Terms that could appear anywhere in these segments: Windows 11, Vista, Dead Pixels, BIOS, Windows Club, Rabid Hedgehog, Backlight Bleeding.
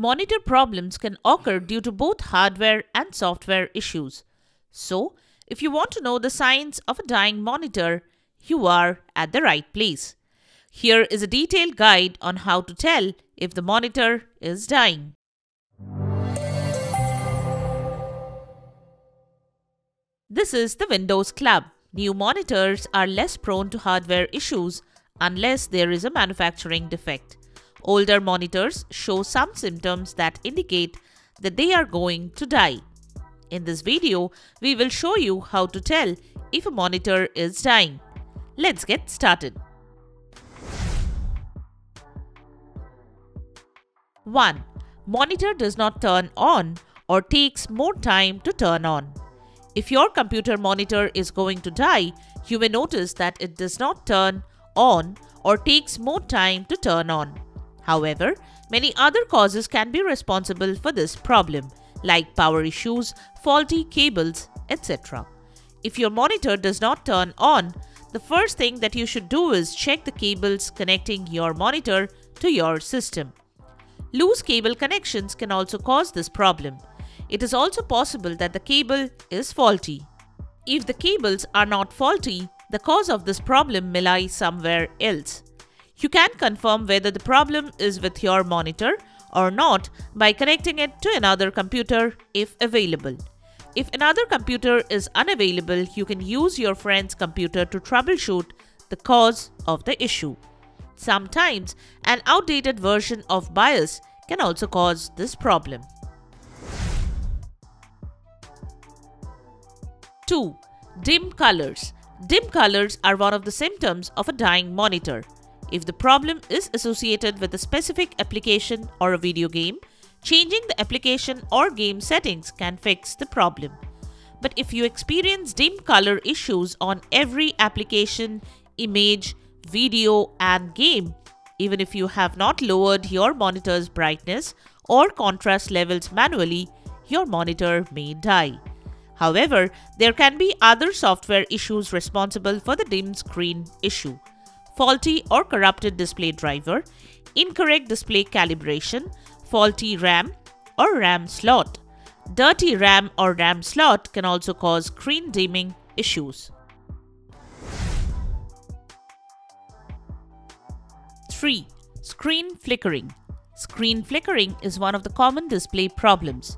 Monitor problems can occur due to both hardware and software issues. So, if you want to know the signs of a dying monitor, you are at the right place. Here is a detailed guide on how to tell if the monitor is dying. This is the Windows Club. New monitors are less prone to hardware issues unless there is a manufacturing defect. Older monitors show some symptoms that indicate that they are going to die. In this video, we will show you how to tell if a monitor is dying. Let's get started. 1. Monitor does not turn on or takes more time to turn on. If your computer monitor is going to die, you may notice that it does not turn on or takes more time to turn on. However, many other causes can be responsible for this problem, like power issues, faulty cables, etc. If your monitor does not turn on, the first thing that you should do is check the cables connecting your monitor to your system. Loose cable connections can also cause this problem. It is also possible that the cable is faulty. If the cables are not faulty, the cause of this problem may lie somewhere else. You can confirm whether the problem is with your monitor or not by connecting it to another computer if available. If another computer is unavailable, you can use your friend's computer to troubleshoot the cause of the issue. Sometimes, an outdated version of BIOS can also cause this problem. 2. Dim colors. Dim colors are one of the symptoms of a dying monitor. If the problem is associated with a specific application or a video game, changing the application or game settings can fix the problem. But if you experience dim color issues on every application, image, video, and game, even if you have not lowered your monitor's brightness or contrast levels manually, your monitor may die. However, there can be other software issues responsible for the dim screen issue. Faulty or corrupted display driver, incorrect display calibration, faulty RAM or RAM slot. Dirty RAM or RAM slot can also cause screen dimming issues. 3. Screen flickering. Screen flickering is one of the common display problems.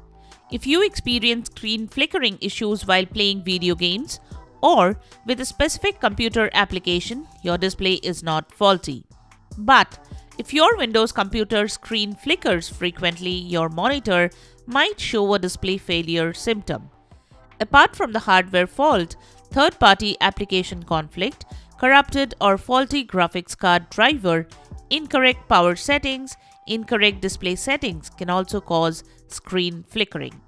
If you experience screen flickering issues while playing video games or with a specific computer application, your display is not faulty. But if your Windows computer screen flickers frequently, your monitor might show a display failure symptom. Apart from the hardware fault, third-party application conflict, corrupted or faulty graphics card driver, incorrect power settings, incorrect display settings can also cause screen flickering.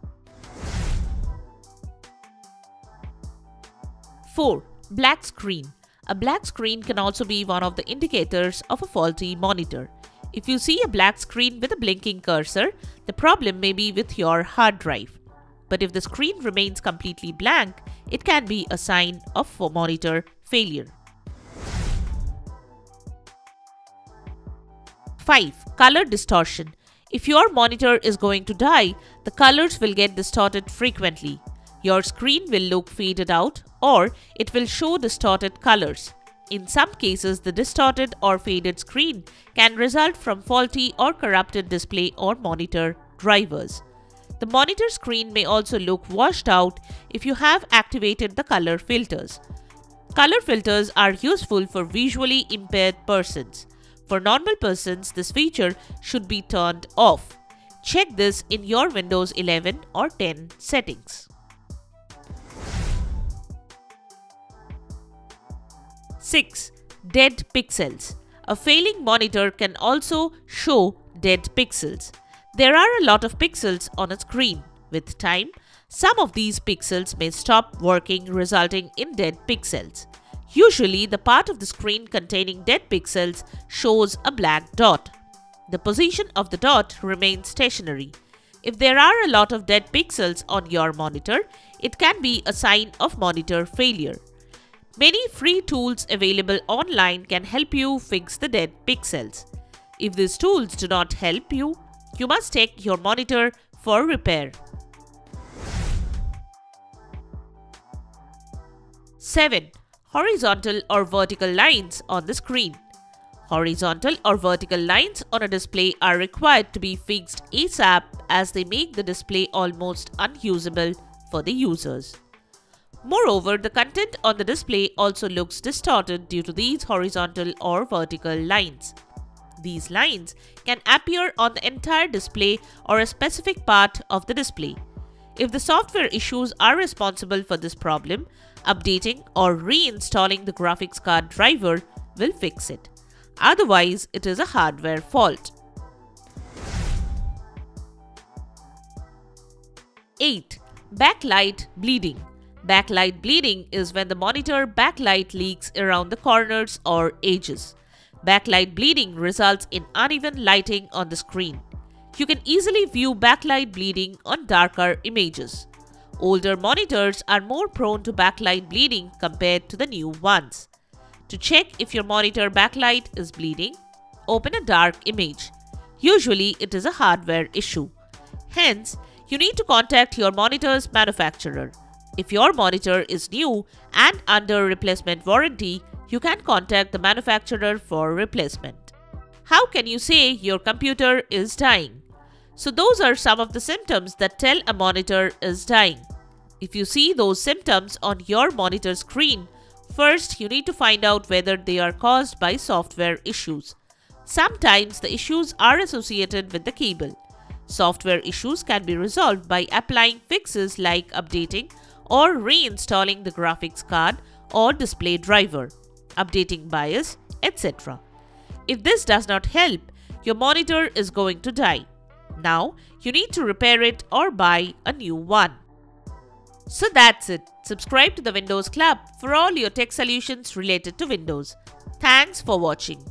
4. Black screen. A black screen can also be one of the indicators of a faulty monitor. If you see a black screen with a blinking cursor, the problem may be with your hard drive. But if the screen remains completely blank, it can be a sign of monitor failure. 5. Color distortion. If your monitor is going to die, the colors will get distorted frequently. Your screen will look faded out or it will show distorted colors. In some cases, the distorted or faded screen can result from faulty or corrupted display or monitor drivers. The monitor screen may also look washed out if you have activated the color filters. Color filters are useful for visually impaired persons. For normal persons, this feature should be turned off. Check this in your Windows 11 or 10 settings. 6. Dead pixels. A failing monitor can also show dead pixels. There are a lot of pixels on a screen. With time, some of these pixels may stop working, resulting in dead pixels. Usually, the part of the screen containing dead pixels shows a black dot. The position of the dot remains stationary. If there are a lot of dead pixels on your monitor, it can be a sign of monitor failure. Many free tools available online can help you fix the dead pixels. If these tools do not help you, you must take your monitor for repair. 7. Horizontal or vertical lines on the screen. Horizontal or vertical lines on a display are required to be fixed ASAP as they make the display almost unusable for the users. Moreover, the content on the display also looks distorted due to these horizontal or vertical lines. These lines can appear on the entire display or a specific part of the display. If the software issues are responsible for this problem, updating or reinstalling the graphics card driver will fix it. Otherwise, it is a hardware fault. 8. Backlight bleeding. Backlight bleeding is when the monitor backlight leaks around the corners or edges. Backlight bleeding results in uneven lighting on the screen. You can easily view backlight bleeding on darker images. Older monitors are more prone to backlight bleeding compared to the new ones. To check if your monitor backlight is bleeding, open a dark image. Usually, it is a hardware issue. Hence, you need to contact your monitor's manufacturer. If your monitor is new and under replacement warranty, you can contact the manufacturer for replacement. How can you say your computer is dying? So those are some of the symptoms that tell a monitor is dying. If you see those symptoms on your monitor screen, first you need to find out whether they are caused by software issues. Sometimes the issues are associated with the cable. Software issues can be resolved by applying fixes like updating or reinstalling the graphics card or display driver, updating BIOS, etc. If this does not help, your monitor is going to die. Now, you need to repair it or buy a new one. So that's it. Subscribe to the Windows Club for all your tech solutions related to Windows. Thanks for watching.